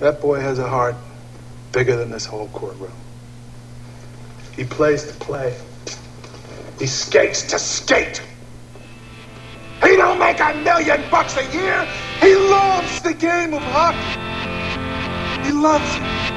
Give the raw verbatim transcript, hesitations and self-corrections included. That boy has a heart bigger than this whole courtroom. He plays to play. He skates to skate. He don't make a million bucks a year. He loves the game of hockey. He loves it.